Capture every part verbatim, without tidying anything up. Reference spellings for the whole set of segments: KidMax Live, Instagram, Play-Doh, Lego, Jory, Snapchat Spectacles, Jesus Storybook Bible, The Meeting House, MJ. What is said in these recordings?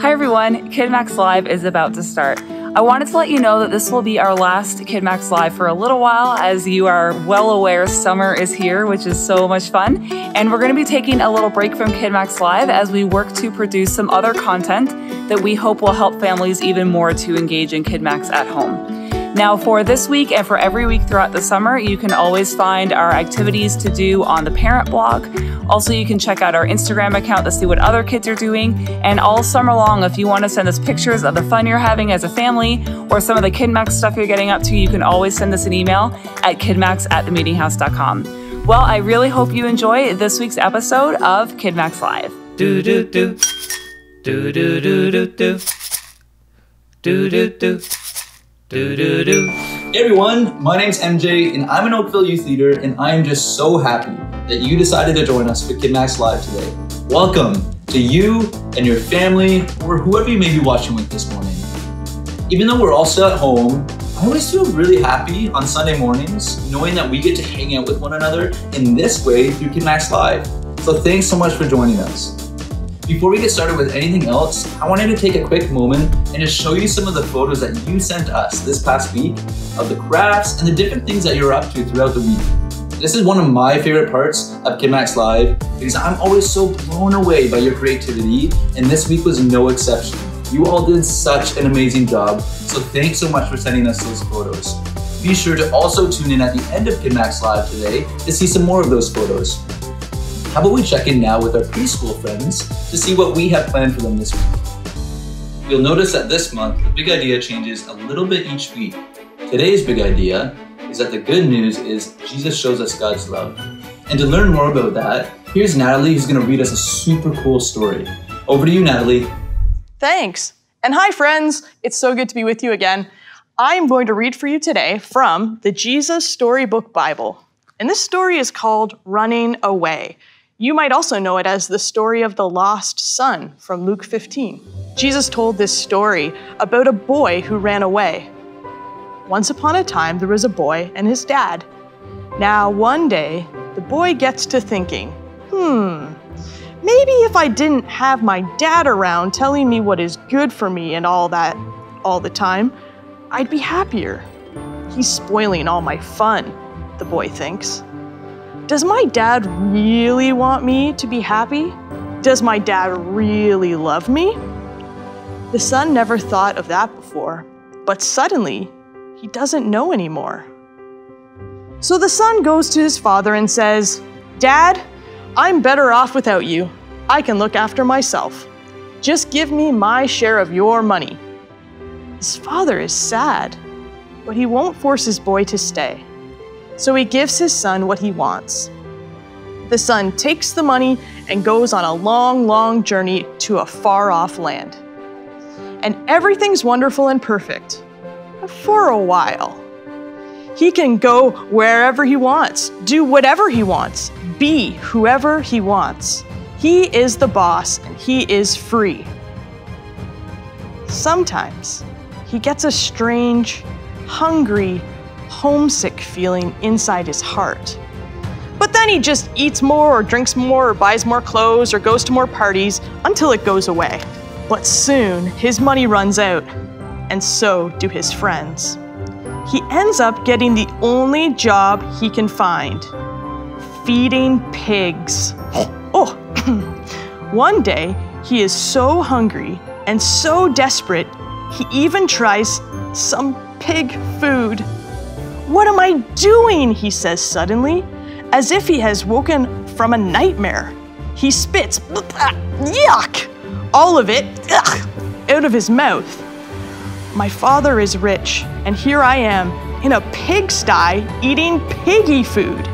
Hi everyone, KidMax Live is about to start. I wanted to let you know that this will be our last KidMax Live for a little while. As you are well aware, summer is here, which is so much fun. And we're going to be taking a little break from KidMax Live as we work to produce some other content that we hope will help families even more to engage in KidMax at home. Now for this week and for every week throughout the summer, you can always find our activities to do on the parent blog. Also, you can check out our Instagram account to see what other kids are doing. And all summer long, if you want to send us pictures of the fun you're having as a family or some of the KidMax stuff you're getting up to, you can always send us an email at kidmax at the meeting house dot com. Well, I really hope you enjoy this week's episode of KidMax Live. Do do do do do do do do do do do. Do, do, do. Hey everyone, my name's M J and I'm an Oakville youth leader, and I am just so happy that you decided to join us for KidMax Live today. Welcome to you and your family, or whoever you may be watching with this morning. Even though we're all still at home, I always feel really happy on Sunday mornings knowing that we get to hang out with one another in this way through KidMax Live. So thanks so much for joining us. Before we get started with anything else, I wanted to take a quick moment and just show you some of the photos that you sent us this past week of the crafts and the different things that you're up to throughout the week. This is one of my favorite parts of KidMax Live because I'm always so blown away by your creativity, and this week was no exception. You all did such an amazing job, so thanks so much for sending us those photos. Be sure to also tune in at the end of KidMax Live today to see some more of those photos. How about we check in now with our preschool friends to see what we have planned for them this week. You'll notice that this month, the big idea changes a little bit each week. Today's big idea is that the good news is Jesus shows us God's love. And to learn more about that, here's Natalie, who's going to read us a super cool story. Over to you, Natalie. Thanks. And hi, friends. It's so good to be with you again. I'm going to read for you today from the Jesus Storybook Bible. And this story is called Running Away. You might also know it as the story of the lost son from Luke fifteen. Jesus told this story about a boy who ran away. Once upon a time, there was a boy and his dad. Now, one day, the boy gets to thinking, hmm, maybe if I didn't have my dad around telling me what is good for me and all that all the time, I'd be happier. He's spoiling all my fun, the boy thinks. Does my dad really want me to be happy? Does my dad really love me? The son never thought of that before, but suddenly he doesn't know anymore. So the son goes to his father and says, Dad, I'm better off without you. I can look after myself. Just give me my share of your money. His father is sad, but he won't force his boy to stay. So he gives his son what he wants. The son takes the money and goes on a long, long journey to a far-off land. And everything's wonderful and perfect for a while. He can go wherever he wants, do whatever he wants, be whoever he wants. He is the boss and he is free. Sometimes he gets a strange, hungry, homesick feeling inside his heart. But then he just eats more or drinks more or buys more clothes or goes to more parties until it goes away. But soon his money runs out, and so do his friends. He ends up getting the only job he can find, feeding pigs. Oh, one day he is so hungry and so desperate, he even tries some pig food. What am I doing? He says suddenly, as if he has woken from a nightmare. He spits, yuck, all of it out of his mouth. My father is rich, and here I am in a pigsty eating piggy food.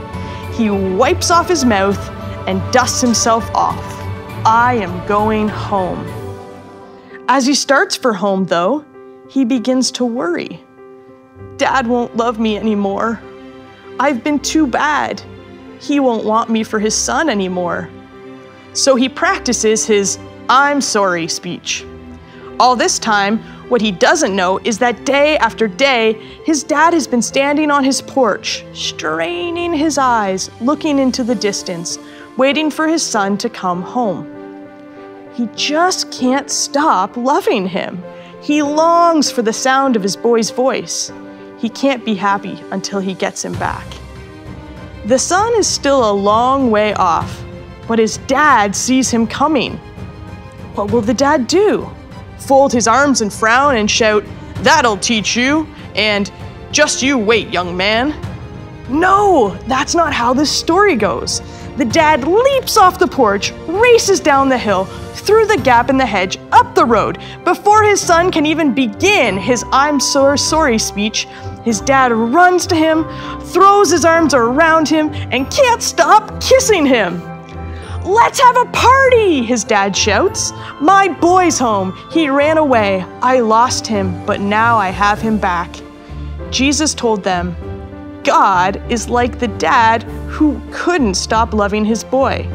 He wipes off his mouth and dusts himself off. I am going home. As he starts for home, though, he begins to worry. Dad won't love me anymore. I've been too bad. He won't want me for his son anymore. So he practices his I'm sorry speech. All this time, what he doesn't know is that day after day, his dad has been standing on his porch, straining his eyes, looking into the distance, waiting for his son to come home. He just can't stop loving him. He longs for the sound of his boy's voice. He can't be happy until he gets him back. The son is still a long way off, but his dad sees him coming. What will the dad do? Fold his arms and frown and shout, "That'll teach you," and "Just you wait, young man." No, that's not how this story goes. The dad leaps off the porch, races down the hill, through the gap in the hedge, up the road. Before his son can even begin his "I'm so sorry" speech, his dad runs to him, throws his arms around him, and can't stop kissing him. "Let's have a party," his dad shouts. "My boy's home. He ran away. I lost him, but now I have him back." Jesus told them, God is like the dad who couldn't stop loving his boy.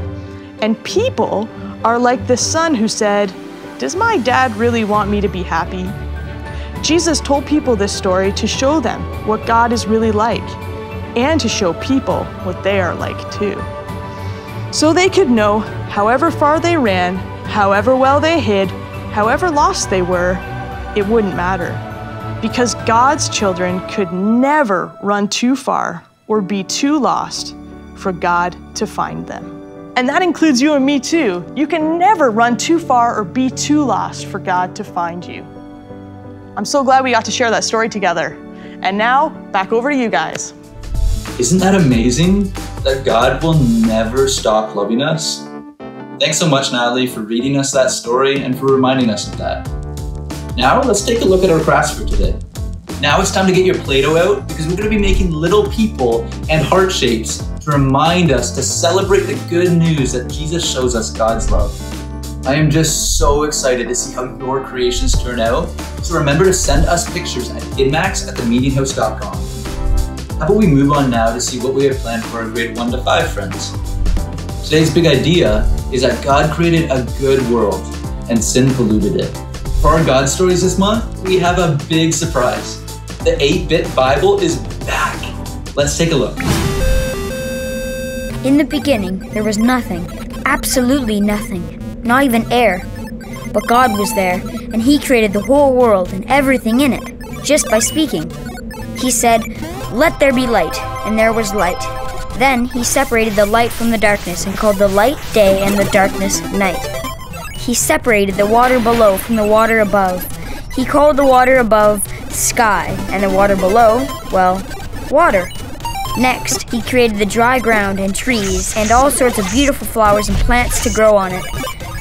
And people are like the son who said, "Does my dad really want me to be happy?" Jesus told people this story to show them what God is really like and to show people what they are like too. So they could know however far they ran, however well they hid, however lost they were, it wouldn't matter. Because God's children could never run too far or be too lost for God to find them. And that includes you and me too. You can never run too far or be too lost for God to find you. I'm so glad we got to share that story together. And now, back over to you guys. Isn't that amazing that God will never stop loving us? Thanks so much, Natalie, for reading us that story and for reminding us of that. Now let's take a look at our crafts for today. Now it's time to get your Play-Doh out because we're going to be making little people and heart shapes to remind us to celebrate the good news that Jesus shows us God's love. I am just so excited to see how your creations turn out, so remember to send us pictures at kidmax at the meeting house dot com. How about we move on now to see what we have planned for our grade one to five friends. Today's big idea is that God created a good world and sin polluted it. For our God Stories this month, we have a big surprise. The eight-Bit Bible is back. Let's take a look. In the beginning, there was nothing, absolutely nothing, not even air. But God was there, and He created the whole world and everything in it, just by speaking. He said, "Let there be light," and there was light. Then He separated the light from the darkness and called the light day and the darkness night. He separated the water below from the water above. He called the water above sky, and the water below, well, water. Next, He created the dry ground and trees and all sorts of beautiful flowers and plants to grow on it.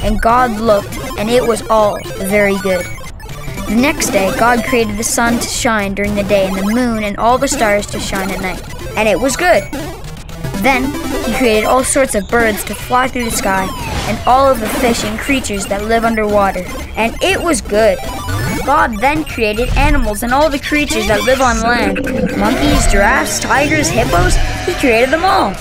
And God looked, and it was all very good. The next day, God created the sun to shine during the day and the moon and all the stars to shine at night. And it was good. Then, He created all sorts of birds to fly through the sky and all of the fish and creatures that live underwater. And it was good. God then created animals and all the creatures that live on land. Monkeys, giraffes, tigers, hippos, He created them all.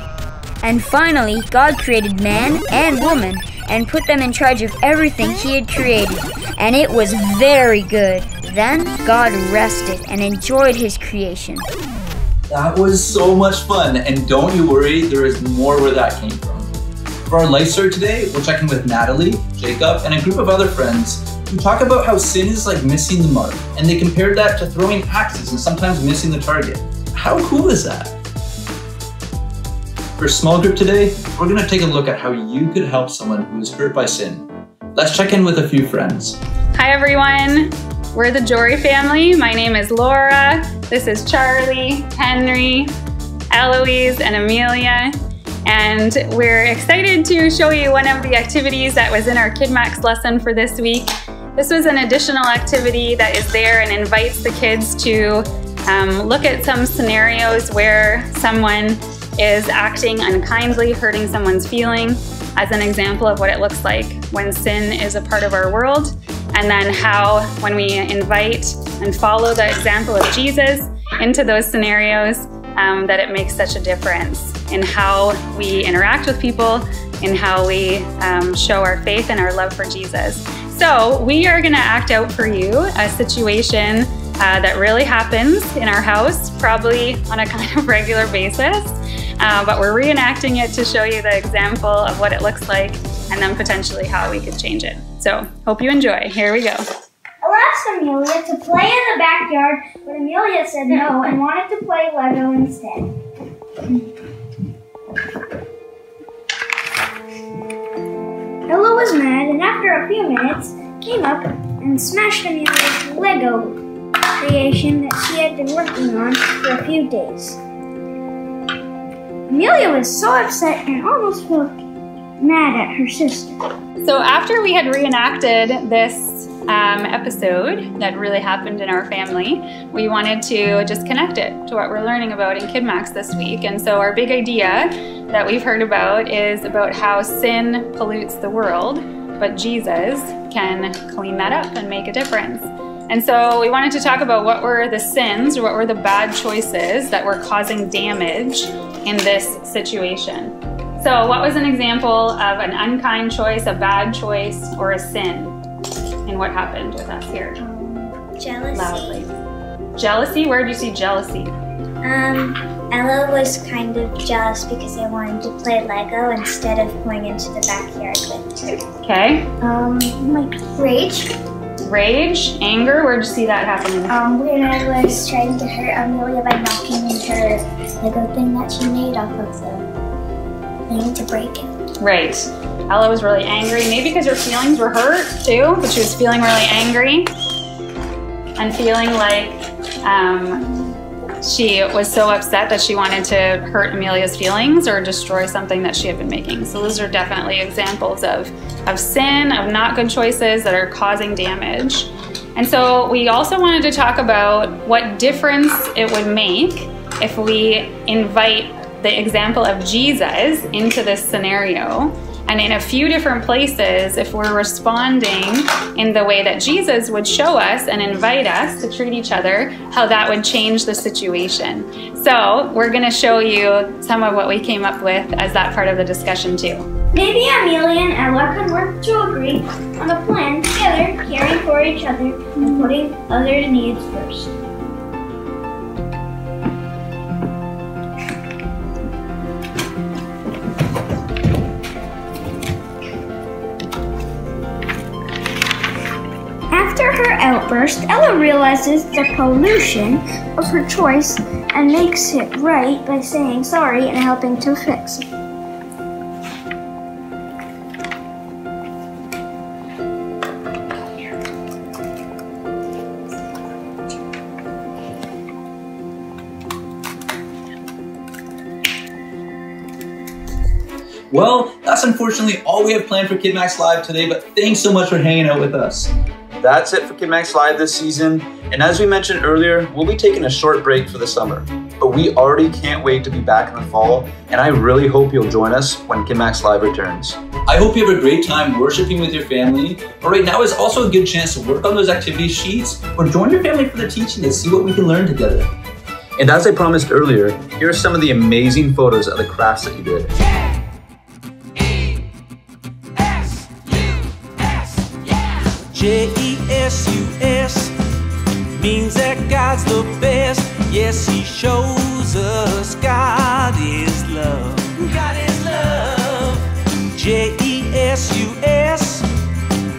And finally, God created man and woman and put them in charge of everything He had created. And it was very good. Then God rested and enjoyed His creation. That was so much fun, and don't you worry, there is more where that came from. For our life story today, we'll check in with Natalie, Jacob, and a group of other friends who talk about how sin is like missing the mark, and they compared that to throwing axes and sometimes missing the target. How cool is that? For small group today, we're going to take a look at how you could help someone who is hurt by sin. Let's check in with a few friends. Hi everyone! We're the Jory family. My name is Laura. This is Charlie, Henry, Eloise, and Amelia. And we're excited to show you one of the activities that was in our KidMax lesson for this week. This was an additional activity that is there and invites the kids to um, look at some scenarios where someone is acting unkindly, hurting someone's feeling, as an example of what it looks like when sin is a part of our world. And then how, when we invite and follow the example of Jesus into those scenarios, um, that it makes such a difference in how we interact with people, in how we um, show our faith and our love for Jesus. So we are gonna act out for you a situation uh, that really happens in our house, probably on a kind of regular basis, uh, but we're reenacting it to show you the example of what it looks like and then potentially how we could change it. So hope you enjoy. Here we go. I asked Amelia to play in the backyard, but Amelia said no and wanted to play Lego instead. Ella was mad, and after a few minutes, came up and smashed Amelia's Lego creation that she had been working on for a few days. Amelia was so upset and almost felt mad at her sister. So after we had reenacted this um, episode that really happened in our family, we wanted to just connect it to what we're learning about in KidMax this week. And so our big idea that we've heard about is about how sin pollutes the world, but Jesus can clean that up and make a difference. And so we wanted to talk about what were the sins, or what were the bad choices that were causing damage in this situation. So what was an example of an unkind choice, a bad choice, or a sin? And what happened with us here? Um, jealousy. Loudly. Jealousy? Where did you see jealousy? Um, Ella was kind of jealous because I wanted to play Lego instead of going into the backyard with her. Okay. Um, like rage. Rage? Anger? Where did you see that happening? Um, when I was trying to hurt Amelia by knocking into her Lego thing that she made off of the to break it. Right. Ella was really angry, maybe because her feelings were hurt too, but she was feeling really angry and feeling like um, she was so upset that she wanted to hurt Amelia's feelings or destroy something that she had been making. So those are definitely examples of, of sin, of not good choices that are causing damage. And so we also wanted to talk about what difference it would make if we invite the example of Jesus into this scenario, and in a few different places, if we're responding in the way that Jesus would show us and invite us to treat each other, how that would change the situation. So we're going to show you some of what we came up with as that part of the discussion too. Maybe Amelia and Ella can work to agree on a plan together, caring for each other and putting other needs first. Outburst, Ella realizes the pollution of her choice and makes it right by saying sorry and helping to fix it. Well, that's unfortunately all we have planned for KidMax Live today, but thanks so much for hanging out with us. That's it for KidMax Live this season, and as we mentioned earlier, we'll be taking a short break for the summer, but we already can't wait to be back in the fall, and I really hope you'll join us when KidMax Live returns. I hope you have a great time worshiping with your family, but right now is also a good chance to work on those activity sheets or join your family for the teaching and see what we can learn together. And as I promised earlier, here are some of the amazing photos of the crafts that you did. J E S U S means that God's the best. Yes, He shows us God is love. God is love. J E S U S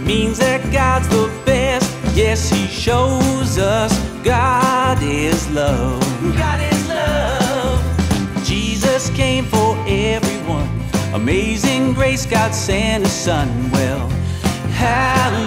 means that God's the best. Yes, He shows us God is love. God is love. Jesus came for everyone. Amazing grace, God sent His Son. Well, hallelujah.